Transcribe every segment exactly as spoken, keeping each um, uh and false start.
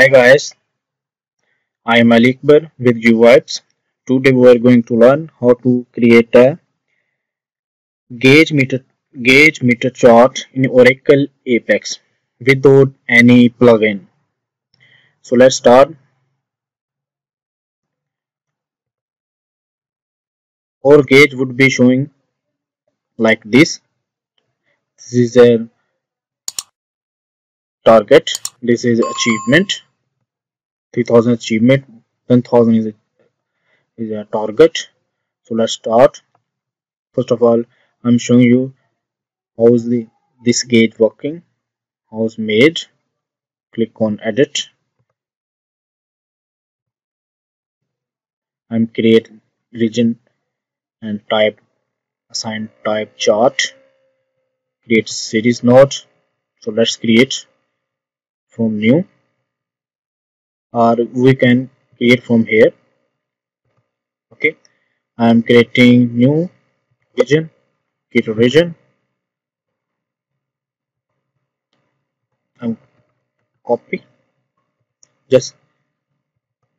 Hi guys, I am Ali Akbar with You-Vibes. Today we are going to learn how to create a gauge meter gauge meter chart in Oracle Apex without any plugin. So let's start. Our gauge would be showing like this. This is a target. This is achievement. three thousand achievement. one thousand is a, is a target. So let's start. First of all, I'm showing you how is the this gauge working, how is made. Click on edit. I'm create region and type assign type chart. Create series node. So let's create from new, or we can create from here. Okay, I am creating new region, create a region. I'm copy, just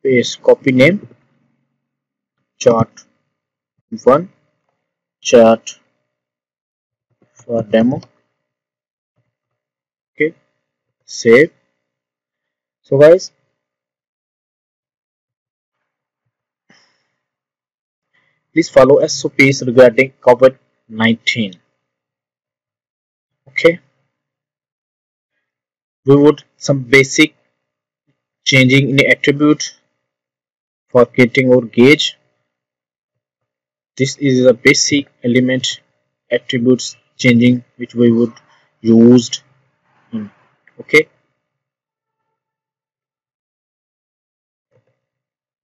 paste copy name chart one, chart for demo. Okay, save. So guys, please follow S O Ps regarding COVID nineteen. Okay, we would some basic changing in the attribute for creating our gauge. This is a basic element attributes changing which we would used. Okay.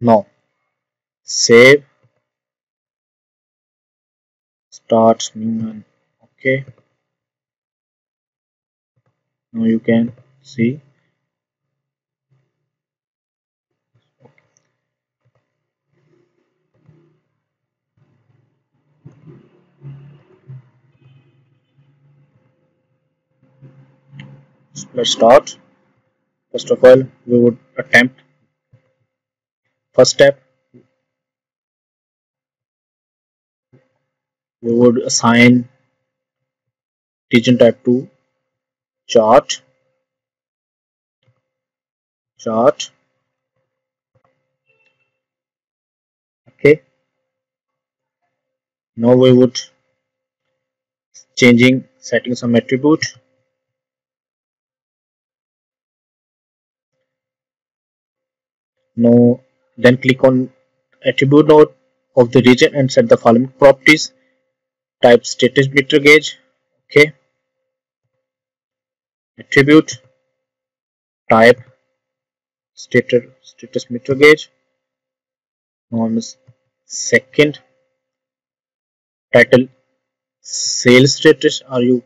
Now save, start new one. Okay, now you can see. Okay. So let's start. First of all, we would attempt first step, we would assign region type to chart, chart, okay. Now we would changing, setting some attribute. Now then click on attribute node of the region and set the following properties. Type status meter gauge, okay, attribute, type status status meter gauge. Now I'm second title sales status, or you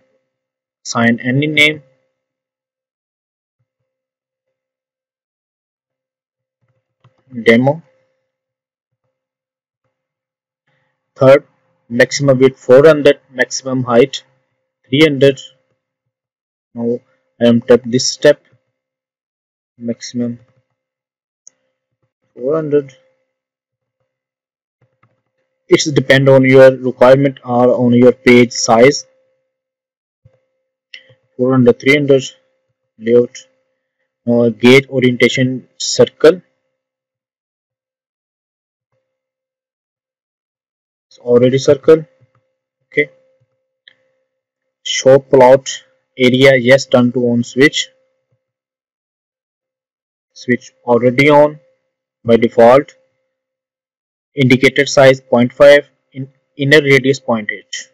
assign any name. Demo. Third, maximum width four hundred, maximum height three hundred. Now I am tap this step, maximum four hundred. It's depend on your requirement or on your page size. four hundred, three hundred layout. Now gauge orientation circle. Already circle. Okay, show plot area, yes, turn to on switch, switch already on by default. Indicated size zero point five, in inner radius zero point eight.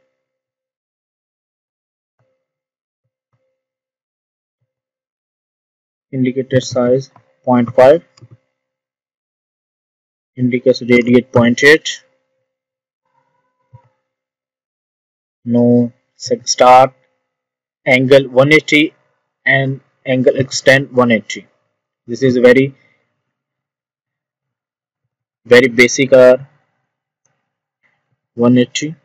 Indicated size zero point five, indicates radius zero point eight. No start angle one eighty and angle extend one eighty. This is very very basic uh, one eighty,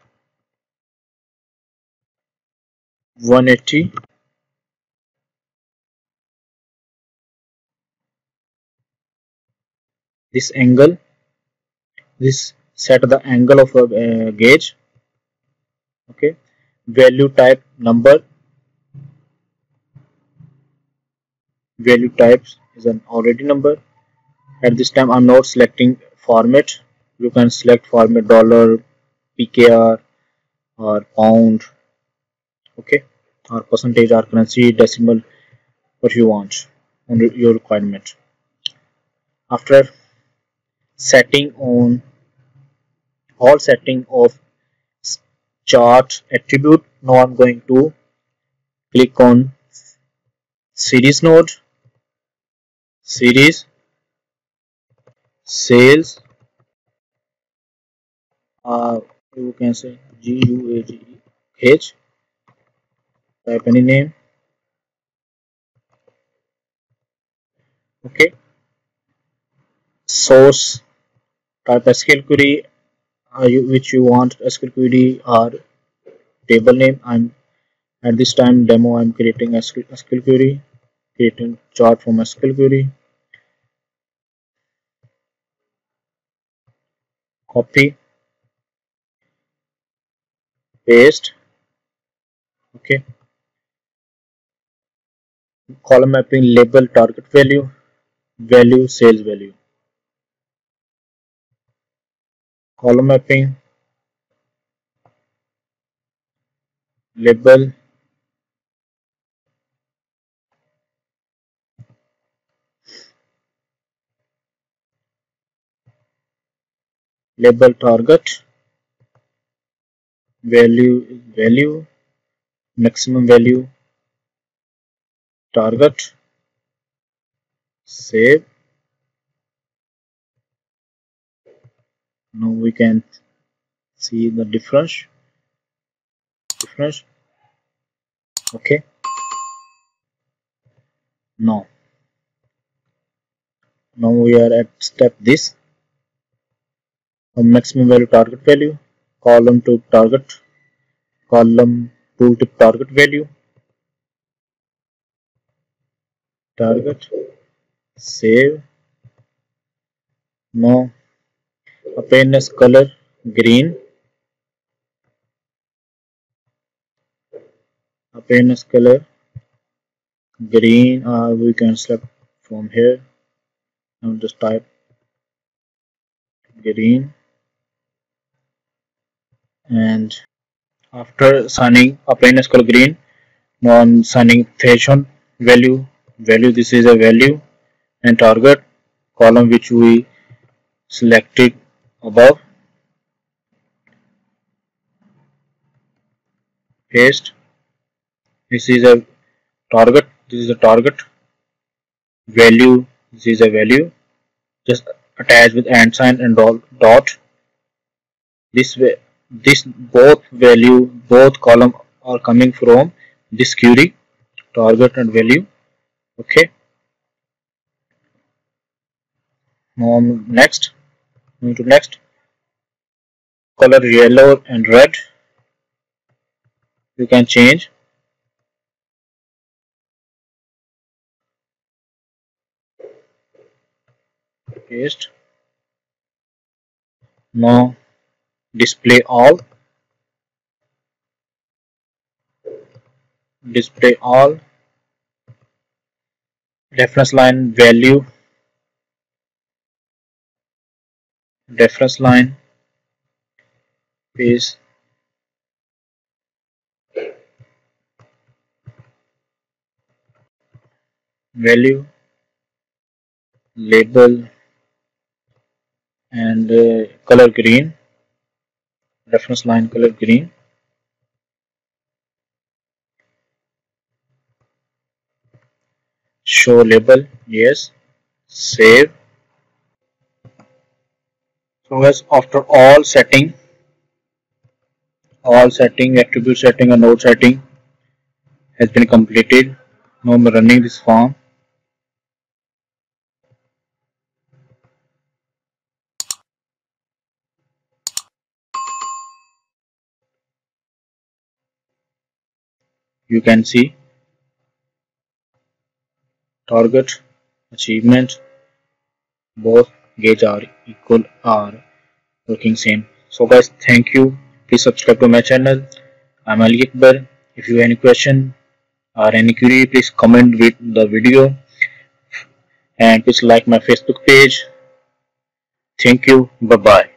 one eighty, this angle, this set the angle of a uh, gauge, okay, value type number, value types is an already number. At this time I'm not selecting format. You can select format dollar, P K R or pound, okay, or percentage or currency, decimal, what you want and your requirement. After setting on all setting of chart attribute, now I'm going to click on series node, series, sales, uh, you can say G U A G E H, type any name, okay, source, type S Q L query, uh, you, which you want, S Q L query or table name. I'm at this time demo, I'm creating S Q L query, creating chart from S Q L query, copy, paste, okay, column mapping, label, target value, value, sales value, column mapping, label, label target, value, value, maximum value, target, save. Now we can see the difference, difference, okay. Now, now we are at step this, a maximum value target value, column to target, column tool tip target value, target, save. Now appearance color green, appearance color green, uh, we can select from here and just type green, and after signing appearance color green, now I'm signing threshold value, value, this is a value, and target column which we selected above, paste, this is a target, this is a target, value, this is a value, just attach with and sign and dot. This way, this both value, both column are coming from this query, target and value, okay. Now I'm next, move to next, color yellow and red, you can change, paste. Now display all, display all, reference line value, reference line, paste, value, label, and uh, color green, reference line color green, show label, yes, save. So as after all setting, all setting, attribute setting and node setting has been completed. Now I'm running this form. You can see target, achievement, both gauge are equal are looking same. So guys, thank you. Please subscribe to my channel. I'm Ali Akbar. If you have any question or any query, please comment with the video and please like my Facebook page. Thank you. Bye bye.